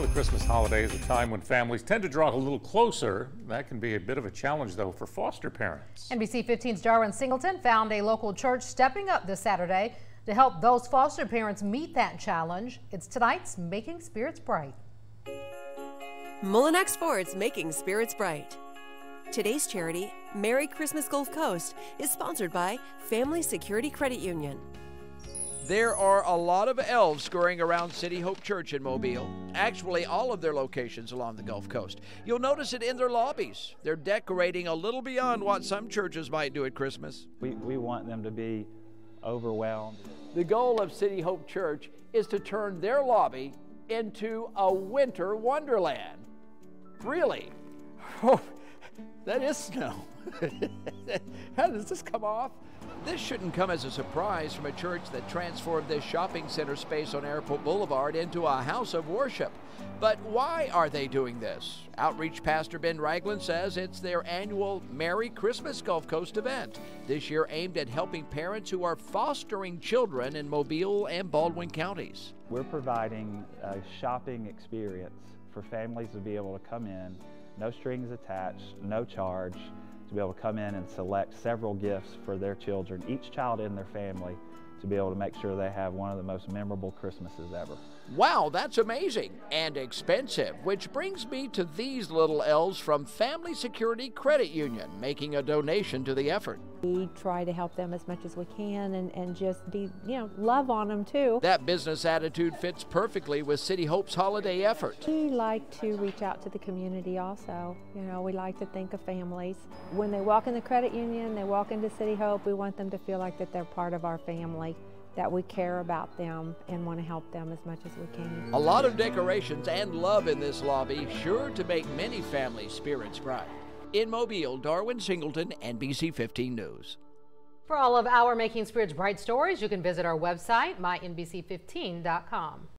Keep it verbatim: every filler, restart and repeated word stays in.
Well, the Christmas holiday is a time when families tend to draw a little closer. That can be a bit of a challenge, though, for foster parents. N B C fifteen's Darwin Singleton found a local church stepping up this Saturday to help those foster parents meet that challenge. It's tonight's Making Spirits Bright. Mullinax Ford's Making Spirits Bright. Today's charity, Merry Christmas Gulf Coast, is sponsored by Family Security Credit Union. There are a lot of elves scurrying around City Hope Church in Mobile, actually all of their locations along the Gulf Coast. You'll notice it in their lobbies. They're decorating a little beyond what some churches might do at Christmas. We, we want them to be overwhelmed. The goal of City Hope Church is to turn their lobby into a winter wonderland. Really? Oh, that is snow. How does this come off? This shouldn't come as a surprise from a church that transformed this shopping center space on Airport Boulevard into a house of worship. But why are they doing this? Outreach pastor Ben Raglan says it's their annual Merry Christmas Gulf Coast event, this year aimed at helping parents who are fostering children in Mobile and Baldwin counties. We're providing a shopping experience for families to be able to come in, no strings attached, no charge, to be able to come in and select several gifts for their children, each child in their family, to be able to make sure they have one of the most memorable Christmases ever. Wow, that's amazing and expensive, which brings me to these little elves from Family Security Credit Union making a donation to the effort. We try to help them as much as we can and, and just be, you know, love on them too. That business attitude fits perfectly with City Hope's holiday effort. We like to reach out to the community also. You know, we like to think of families. When they walk in the credit union, they walk into City Hope, we want them to feel like that they're part of our family, that we care about them and want to help them as much as we can. A lot of decorations and love in this lobby, sure to make many families' spirits bright. In Mobile, Darwin Singleton, N B C fifteen News. For all of our Making Spirits Bright stories, you can visit our website, my n b c fifteen dot com.